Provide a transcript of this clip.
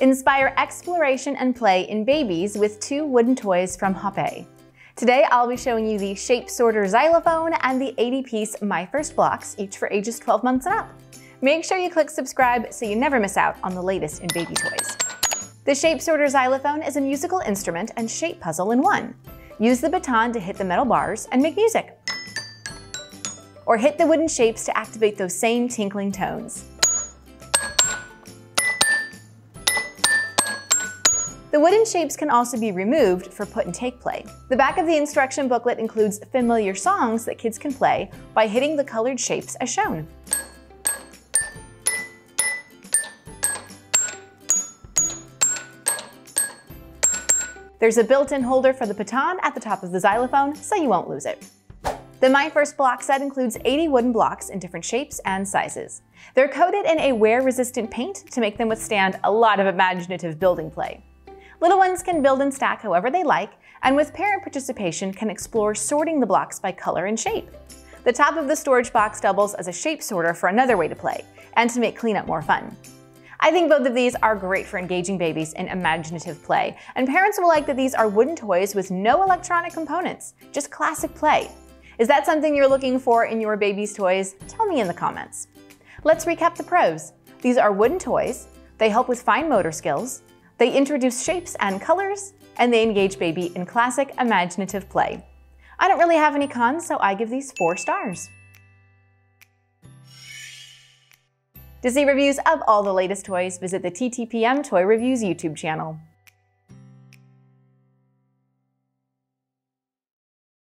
Inspire exploration and play in babies with two wooden toys from Hape. Today, I'll be showing you the Shape Sorter Xylophone and the 80-piece My First Blocks, each for ages 12 months and up. Make sure you click subscribe so you never miss out on the latest in baby toys. The Shape Sorter Xylophone is a musical instrument and shape puzzle in one. Use the baton to hit the metal bars and make music. Or hit the wooden shapes to activate those same tinkling tones. The wooden shapes can also be removed for put and take play. The back of the instruction booklet includes familiar songs that kids can play by hitting the colored shapes as shown. There's a built-in holder for the baton at the top of the xylophone, so you won't lose it. The My First Block set includes 80 wooden blocks in different shapes and sizes. They're coated in a wear-resistant paint to make them withstand a lot of imaginative building play. Little ones can build and stack however they like, and with parent participation can explore sorting the blocks by color and shape. The top of the storage box doubles as a shape sorter for another way to play, and to make cleanup more fun. I think both of these are great for engaging babies in imaginative play, and parents will like that these are wooden toys with no electronic components, just classic play. Is that something you're looking for in your baby's toys? Tell me in the comments. Let's recap the pros. These are wooden toys, they help with fine motor skills, they introduce shapes and colors, and they engage baby in classic imaginative play. I don't really have any cons, so I give these 4 stars. To see reviews of all the latest toys, visit the TTPM Toy Reviews YouTube channel.